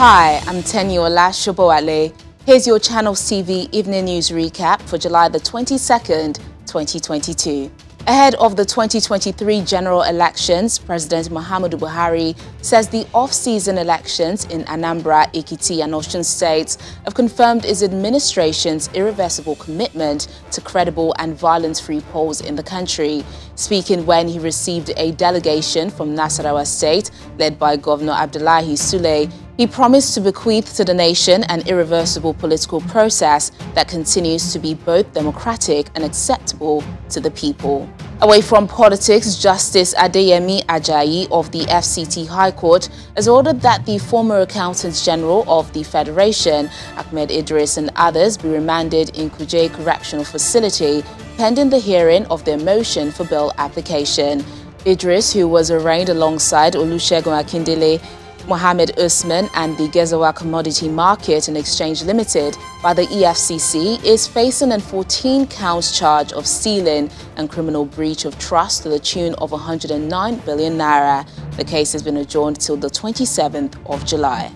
Hi, I'm Teniola Shobowale. Here's your Channel CV Evening News Recap for July the 22nd, 2022. Ahead of the 2023 general elections, President Muhammadu Buhari says the off-season elections in Anambra, Ekiti and Osun states have confirmed his administration's irreversible commitment to credible and violence-free polls in the country. Speaking when he received a delegation from Nasarawa State, led by Governor Abdullahi Suley, he promised to bequeath to the nation an irreversible political process that continues to be both democratic and acceptable to the people. Away from politics, Justice Adeyemi Ajayi of the FCT High Court has ordered that the former Accountant General of the Federation, Ahmed Idris and others, be remanded in Kuje Correctional Facility pending the hearing of their motion for bail application. Idris, who was arraigned alongside Olusegun Akindili, Mohammed Usman and the Gezawa Commodity Market and Exchange Limited by the EFCC, is facing a 14-count charge of stealing and criminal breach of trust to the tune of 109 billion naira. The case has been adjourned till the 27th of July.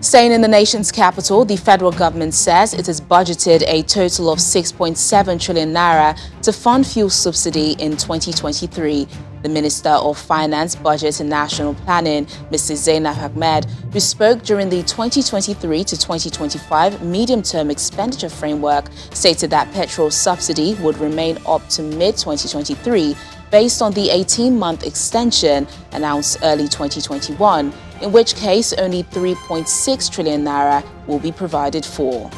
Staying in the nation's capital, the federal government says it has budgeted a total of 6.7 trillion naira to fund fuel subsidy in 2023. The Minister of Finance, Budget and National Planning, Mrs. Zainab Ahmed, who spoke during the 2023 to 2025 medium-term expenditure framework, stated that petrol subsidy would remain up to mid-2023 based on the 18-month extension announced early 2021, in which case only 3.6 trillion naira will be provided for.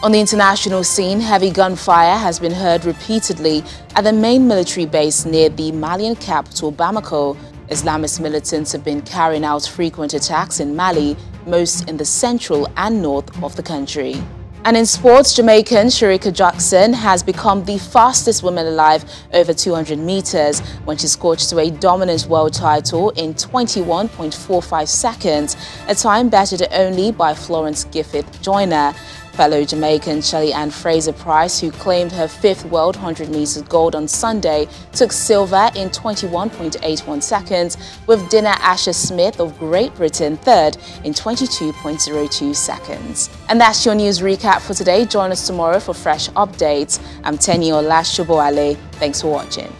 On the international scene, heavy gunfire has been heard repeatedly at the main military base near the Malian capital Bamako. Islamist militants have been carrying out frequent attacks in Mali, most in the central and north of the country. And in sports, Jamaican Shericka Jackson has become the fastest woman alive over 200 meters when she scorched to a dominant world title in 21.45 seconds, a time battered only by Florence Griffith Joyner. Fellow Jamaican Shelley-Ann Fraser-Price, who claimed her fifth world 100 meters gold on Sunday, took silver in 21.81 seconds, with Dina Asher-Smith of Great Britain third in 22.02 seconds. And that's your news recap for today. Join us tomorrow for fresh updates. I'm Teniola Shobowale. Thanks for watching.